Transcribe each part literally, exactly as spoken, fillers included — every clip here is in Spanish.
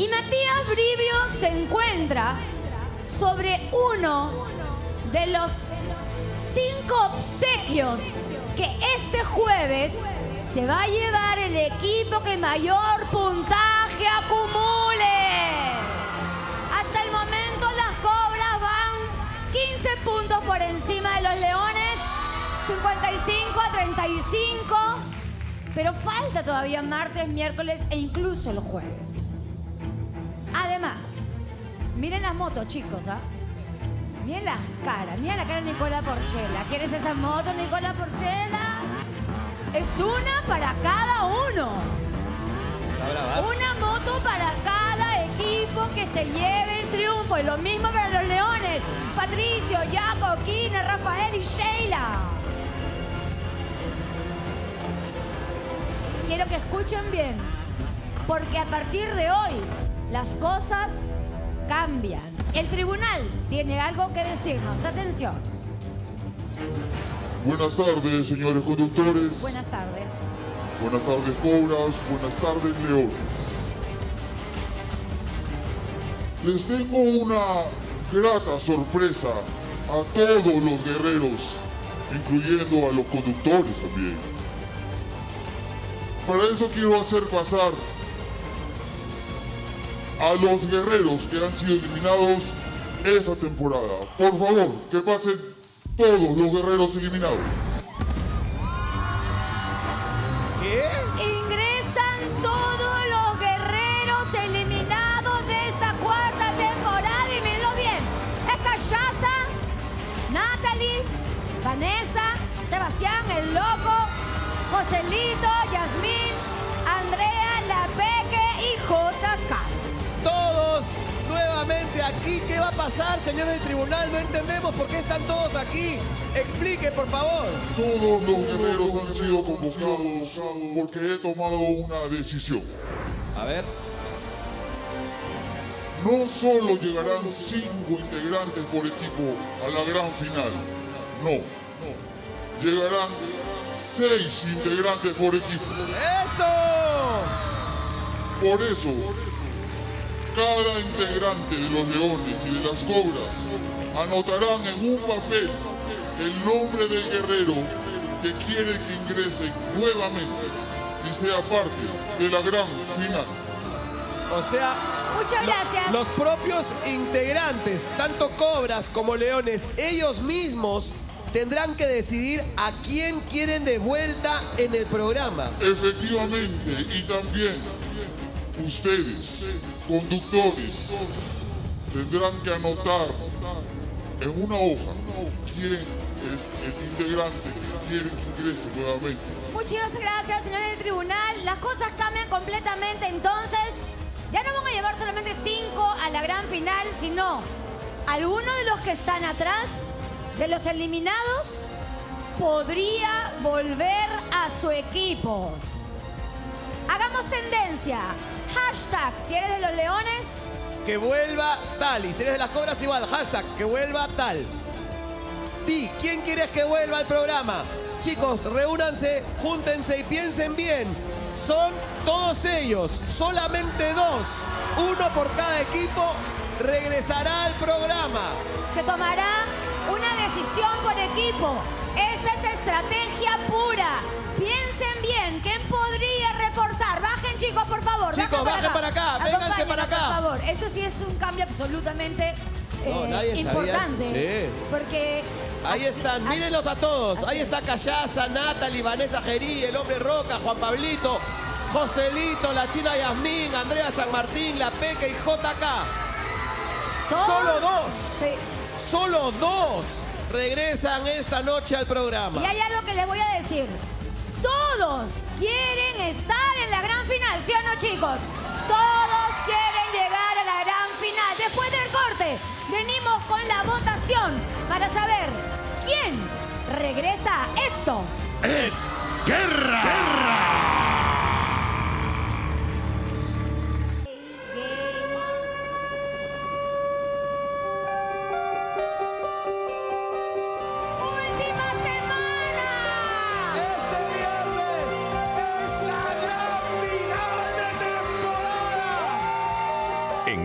Y Matías Brivio se encuentra sobre uno de los cinco obsequios que este jueves se va a llevar el equipo que mayor puntaje acumule. Hasta el momento las Cobras van quince puntos por encima de los Leones, cincuenta y cinco a treinta y cinco, pero falta todavía martes, miércoles e incluso el jueves. Además, miren las motos, chicos, ¿ah? ¿eh? Miren las caras, miren la cara de Nicola Porcella. ¿Quieres esa moto, Nicola Porcella? Es una para cada uno. Una moto para cada equipo que se lleve el triunfo. Y lo mismo para los Leones. Patricio, Yaco, Kina, Rafael y Sheyla. Quiero que escuchen bien, porque a partir de hoy las cosas cambian. El tribunal tiene algo que decirnos. Atención. Buenas tardes, señores conductores. Buenas tardes. Buenas tardes, Cobras. Buenas tardes, Leones. Les tengo una grata sorpresa a todos los guerreros, incluyendo a los conductores también. Para eso quiero hacer pasar a los guerreros que han sido eliminados esta temporada. Por favor, que pasen todos los guerreros eliminados. ¿Qué? Ingresan todos los guerreros eliminados de esta cuarta temporada. Y mírenlo bien. Es Cachaza, Natalie, Vanessa, Sebastián, el Loco, Joselito, Jazmín, Andrea, La Peque y J K. Todos nuevamente aquí. ¿Qué va a pasar, señor del tribunal? No entendemos por qué están todos aquí. Explique, por favor. Todos los guerreros han sido convocados porque he tomado una decisión. A ver. No solo llegarán cinco integrantes por equipo a la gran final. No. Llegarán seis integrantes por equipo. ¡Eso! Por eso... cada integrante de los Leones y de las Cobras anotarán en un papel el nombre del guerrero que quiere que ingrese nuevamente y sea parte de la gran final. O sea, muchas gracias. Los propios integrantes, tanto Cobras como Leones, ellos mismos tendrán que decidir a quién quieren de vuelta en el programa. Efectivamente, y también... ustedes, conductores, tendrán que anotar en una hoja quién es el integrante que quiere que ingrese nuevamente. Muchas gracias, señor del tribunal. Las cosas cambian completamente, entonces ya no van a llevar solamente cinco a la gran final, sino alguno de los que están atrás, de los eliminados, podría volver a su equipo. Hagamos tendencia. Hashtag, si eres de los Leones... que vuelva tal. Y si eres de las Cobras, igual. Hashtag, que vuelva tal. Di, ¿quién quieres que vuelva al programa? Chicos, reúnanse, júntense y piensen bien. Son todos ellos. Solamente dos. Uno por cada equipo regresará al programa. Se tomará una decisión por equipo. Esa es estrategia pura. Piensen bien, ¿quién podría reforzar? Bajen, chicos, por favor. Chicos, bajen para acá, vénganse para acá. Por favor, esto sí es un cambio absolutamente eh, importante. Sí. Porque... ahí están, mírenlos a todos. Ahí está Cachaza, Natalie, Vanessa Jerí, El Hombre Roca, Juan Pablito, Joselito, La China Jazmín, Andrea San Martín, La Peca y J K. ¿Todos? Solo dos. Sí. Solo dos regresan esta noche al programa. Y hay algo que les voy a decir. Todos quieren estar en la gran final, ¿sí o no, chicos? Todos quieren llegar a la gran final. Después del corte, venimos con la votación para saber quién regresa a Esto es Guerra.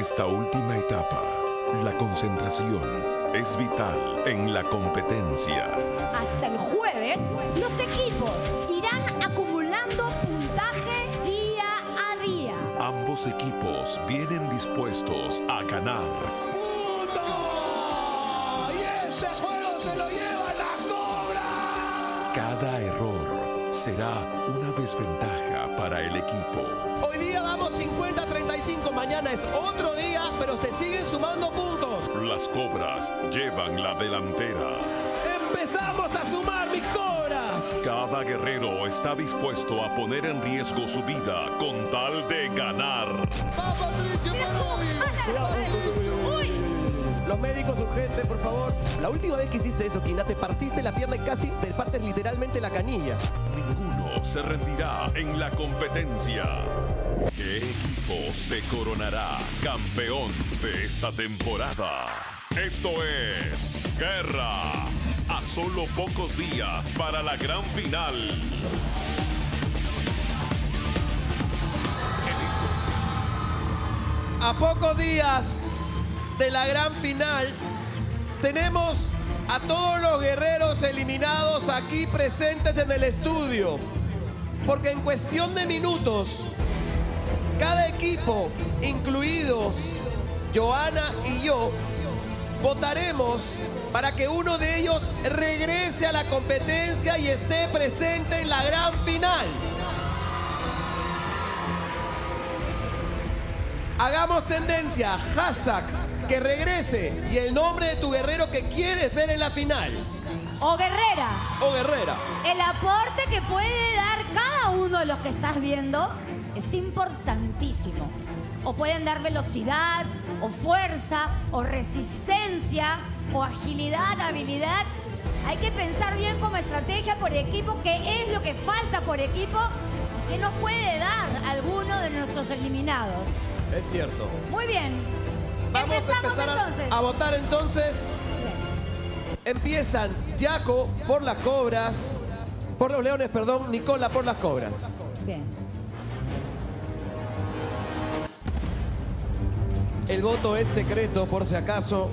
esta última etapa, la concentración es vital en la competencia. Hasta el jueves, los equipos irán acumulando puntaje día a día. Ambos equipos vienen dispuestos a ganar. ¡Uno! ¡Y este juego se lo lleva la Cobra! Cada error será una desventaja para el equipo. Hoy día vamos cincuenta a treinta y cinco, mañana es otro día, pero se siguen sumando puntos. Las Cobras llevan la delantera. ¡Empezamos a sumar, mis Cobras! Cada guerrero está dispuesto a poner en riesgo su vida con tal de ganar. ¡Va, Patricio Parodi! Los médicos, urgente, por favor. La última vez que hiciste eso, Kina, te partiste la pierna y casi te partes literalmente la canilla. Ninguno se rendirá en la competencia. ¿Qué equipo se coronará campeón de esta temporada? Esto es Guerra, a solo pocos días para la gran final. A pocos días de la gran final, tenemos a todos los guerreros eliminados aquí presentes en el estudio, porque en cuestión de minutos, cada equipo, incluidos Johanna y yo, votaremos para que uno de ellos regrese a la competencia y esté presente en la gran final. Hagamos tendencia, hashtag, que regrese, y el nombre de tu guerrero que quieres ver en la final. O guerrera. O guerrera. El aporte que puede dar cada uno de los que estás viendo es importantísimo. O pueden dar velocidad, o fuerza, o resistencia, o agilidad, habilidad. Hay que pensar bien como estrategia por equipo, qué es lo que falta por equipo, que nos puede dar alguno de nuestros eliminados. Es cierto. Muy bien. Vamos Empezamos a entonces. A, a votar entonces. Bien. Empiezan Yaco por las Cobras, por los Leones, perdón, Nicola por las Cobras. Bien. El voto es secreto, por si acaso.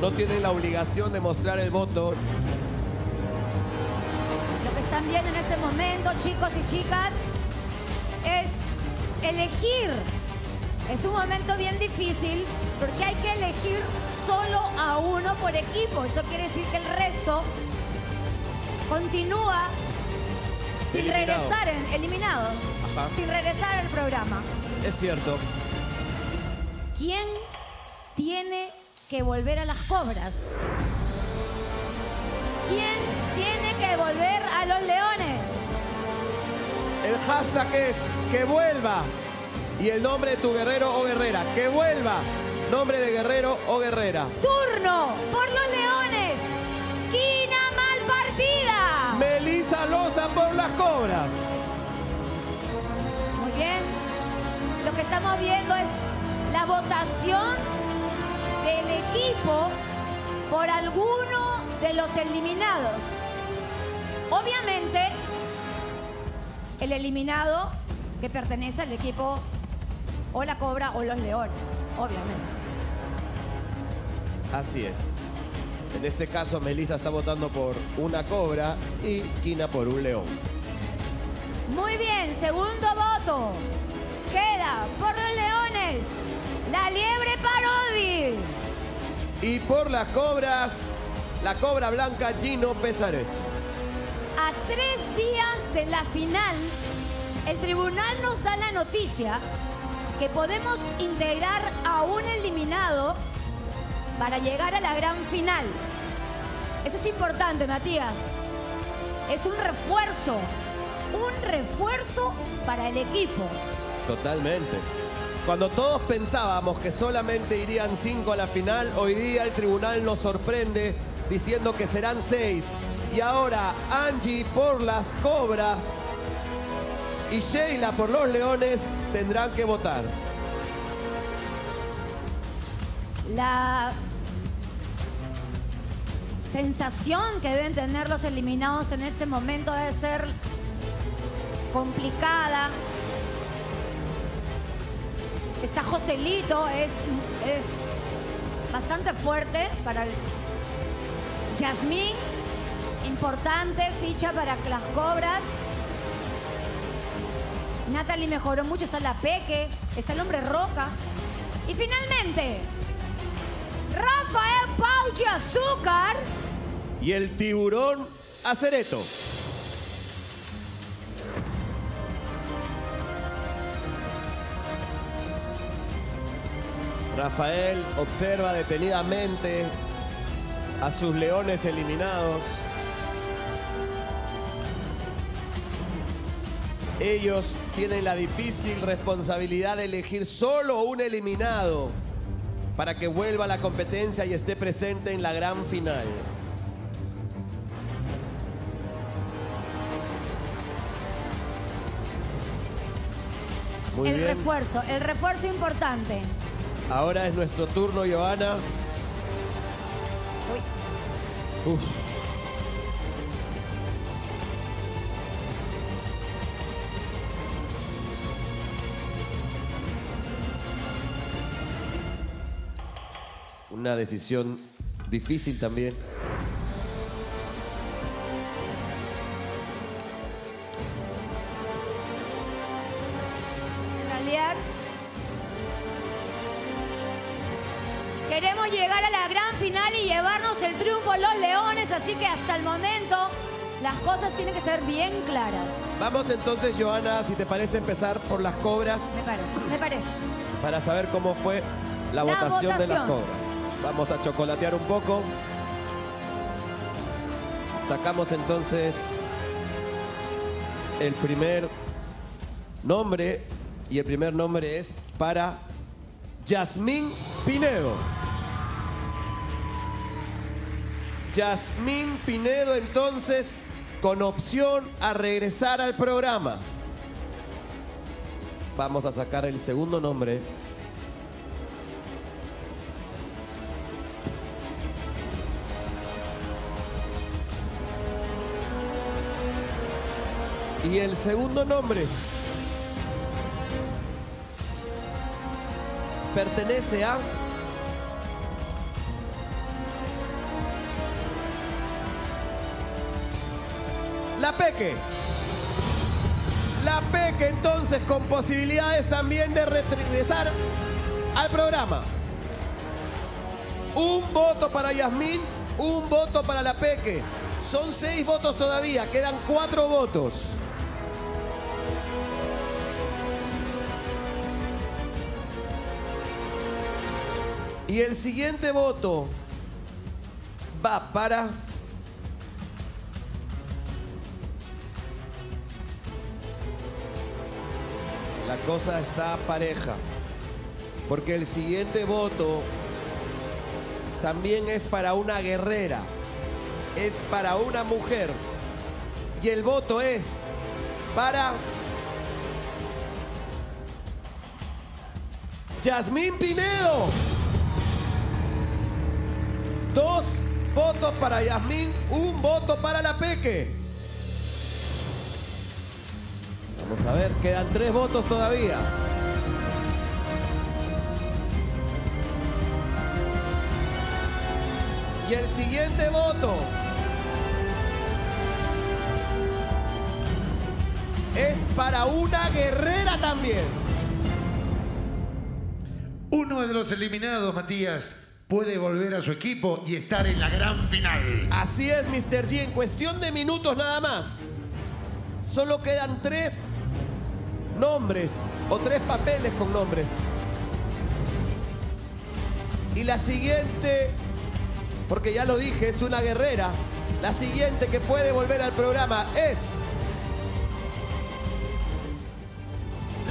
No tienen la obligación de mostrar el voto. Lo que están viendo en este momento, chicos y chicas, es elegir. Es un momento bien difícil porque hay que elegir solo a uno por equipo. Eso quiere decir que el resto continúa sin eliminado. regresar, en, eliminado, Ajá. sin regresar al programa. Es cierto. ¿Quién tiene que volver a las Cobras? ¿Quién tiene que volver a los Leones? El hashtag es que vuelva. Y el nombre de tu guerrero o guerrera. Que vuelva. Nombre de guerrero o guerrera. Turno por los Leones. Kina Malpartida. Melissa Loza por las Cobras. Muy bien. Lo que estamos viendo es la votación del equipo por alguno de los eliminados. Obviamente, el eliminado que pertenece al equipo o la Cobra o los Leones, obviamente. Así es. En este caso, Melissa está votando por una Cobra y Kina por un León. Muy bien, segundo voto. Queda por los Leones La Liebre Parodi. Y por las Cobras, la Cobra Blanca, Gino Assereto. A tres días de la final, el tribunal nos da la noticia que podemos integrar a un eliminado para llegar a la gran final. Eso es importante, Matías. Es un refuerzo. Un refuerzo para el equipo. Totalmente. Cuando todos pensábamos que solamente irían cinco a la final, hoy día el tribunal nos sorprende diciendo que serán seis. Y ahora Angie por las Cobras y Sheyla por los Leones tendrán que votar. La sensación que deben tener los eliminados en este momento debe ser complicada. Está Joselito, es, es bastante fuerte para el... Jazmín, importante, ficha para Las Cobras. Natalie mejoró mucho, está La Peque, está El Hombre Roca. Y finalmente, Rafael Pauchi Azúcar. Y El Tiburón Assereto. Rafael observa detenidamente a sus leones eliminados. Ellos tienen la difícil responsabilidad de elegir solo un eliminado para que vuelva a la competencia y esté presente en la gran final. Muy bien. El refuerzo, el refuerzo importante. Ahora es nuestro turno, Johanna. Uy. Uf. Una decisión difícil también. En realidad, queremos llegar a la gran final y llevarnos el triunfo a los Leones, así que hasta el momento las cosas tienen que ser bien claras. Vamos entonces, Johanna, si te parece, empezar por Las Cobras. Me parece, me parece. Para saber cómo fue la, la votación, votación de Las Cobras. Vamos a chocolatear un poco. Sacamos entonces el primer nombre y el primer nombre es para Jazmín Pinedo. Jazmín Pinedo entonces con opción a regresar al programa. Vamos a sacar el segundo nombre. Y el segundo nombre pertenece a La Peque. La Peque entonces con posibilidades también de regresar al programa. Un voto para Jazmín, un voto para La Peque. Son seis votos todavía, quedan cuatro votos. Y el siguiente voto va para la cosa está pareja, porque el siguiente voto también es para una guerrera, es para una mujer y el voto es para Jazmín Pinedo. Dos votos para Jazmín, un voto para La Peque. Vamos a ver, quedan tres votos todavía. Y el siguiente voto es para una guerrera también. Uno de los eliminados, Matías, puede volver a su equipo y estar en la gran final. Así es, mister G, en cuestión de minutos nada más. Solo quedan tres nombres o tres papeles con nombres. Y la siguiente, porque ya lo dije, es una guerrera. La siguiente que puede volver al programa es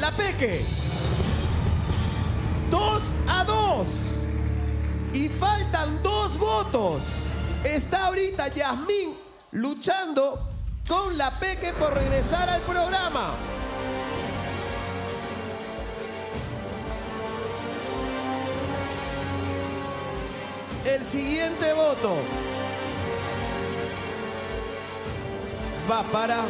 La Peque. Dos a dos. Y faltan dos votos. Está ahorita Jazmín luchando con La Peque por regresar al programa. El siguiente voto va para...